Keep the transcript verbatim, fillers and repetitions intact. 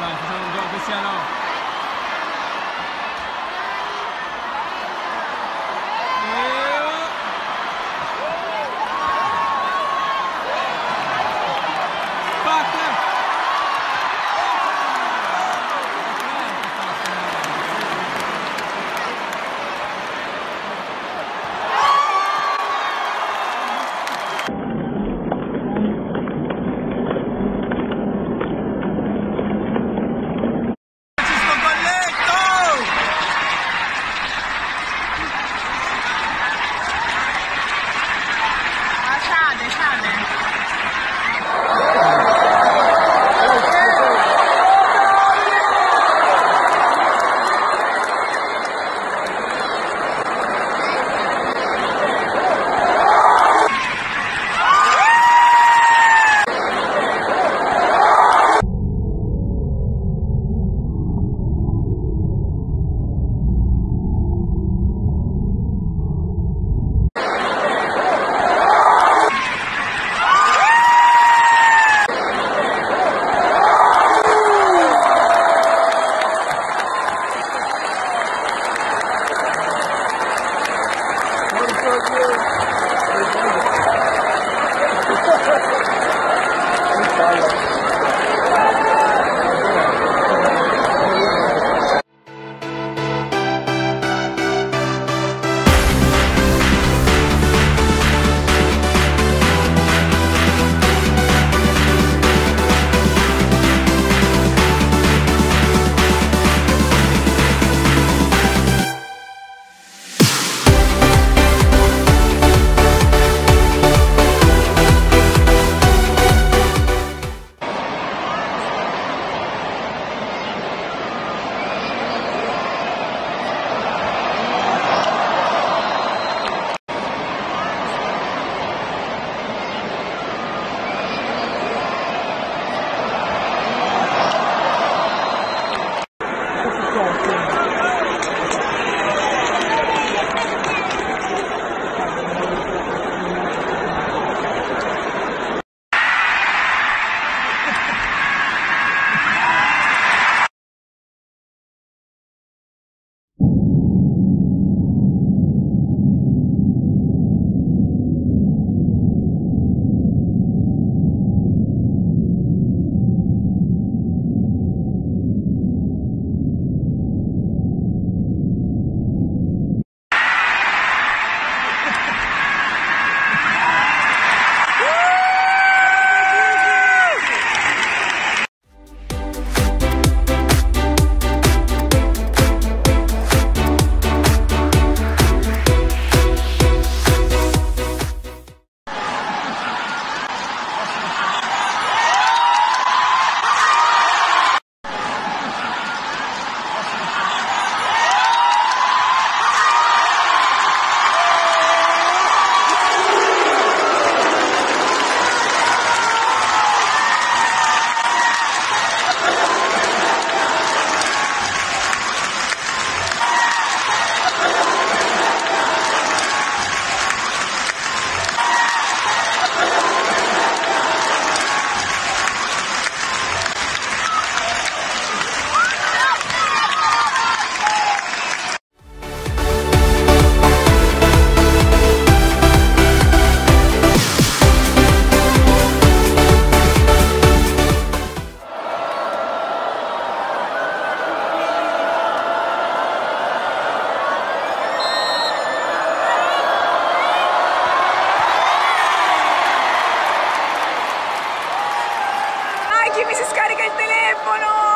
Vai, fazendo um gol do Ceará. Missus Carica, el teléfono.